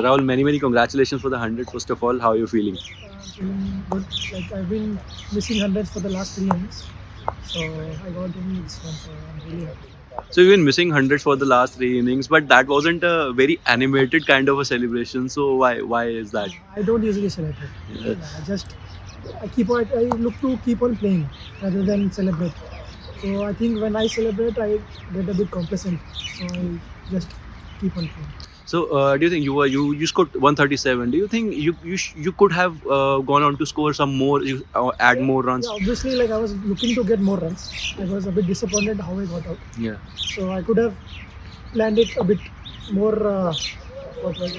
So Rahul, many congratulations for the 100. First of all, how are you feeling? Feeling good. Like I've been missing 100s for the last 3 years, so I got in this one, so I'm really happy. So you've been missing 100s for the last 3 innings, but that wasn't a very animated kind of a celebration. So why is that? I don't usually celebrate. Yeah. I look to keep on playing rather than celebrate. So I think when I celebrate, I get a bit complacent. So I just keep on playing. So do you think you scored 137? Do you think you could have gone on to score some more, add more runs? Yeah, obviously, like I was looking to get more runs. I was a bit disappointed how I got out. Yeah. So I could have planned it a bit more. Better.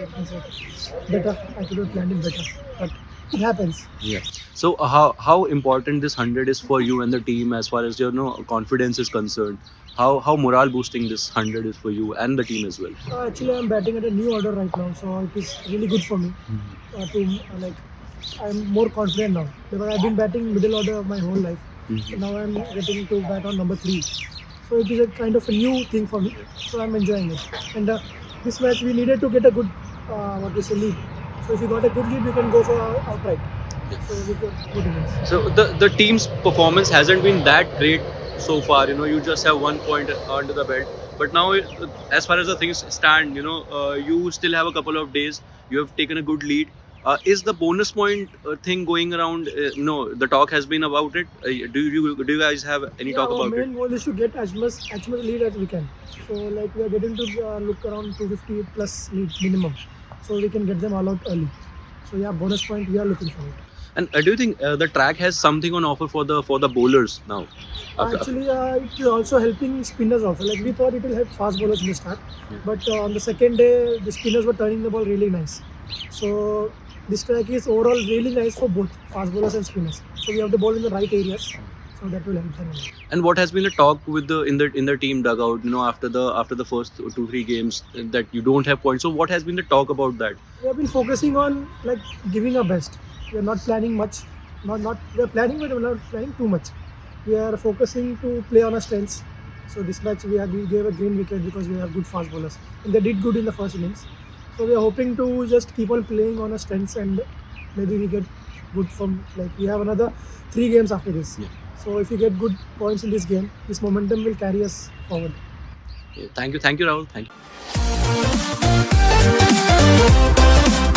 I could have planned it better, but it happens. Yeah. So how important this 100 is for you and the team as far as your confidence is concerned? How morale boosting this 100 is for you and the team as well? Actually, I'm batting at a new order right now, so it is really good for me. I'm more confident now because I've been batting middle order my whole life. Now I'm getting to bat on number 3, so it is a kind of a new thing for me. So I'm enjoying it. And this match we needed to get a good lead. So if you got a good lead, you can go for outright. So it was a good innings. So the team's performance hasn't been that great so far, you just have 1 point under the belt. But now, as far as the things stand, you still have a couple of days. You have taken a good lead. Is the bonus point thing going around? No, the talk has been about it. Do you guys have any talk about it? Our main goal is to get as much lead as we can. So like we are getting to look around 250 plus lead minimum, so we can get them all out early. So yeah, bonus point we are looking for it. And do you think the track has something on offer for the bowlers now? Actually, it is also helping spinners also. Like we thought it will help fast bowlers in the start, but on the second day the spinners were turning the ball really nice. So this track is overall really nice for both fast bowlers and spinners. So we have to bowl in the right areas. So that will help them. And what has been the talk with in the team dugout? After the first 2-3 games that you don't have points. So what has been the talk about that? We have been focusing on like giving our best. We are not planning much. We are planning, but we are not planning too much. We are focusing to play on our strengths. So this match we gave a green wicket because we have good fast bowlers and they did good in the first innings. So we are hoping to just keep on playing on our strengths and maybe we get good from like we have another 3 games after this. Yeah. So if we get good points in this game, this momentum will carry us forward. Yeah, thank you, Rahul. Thank you.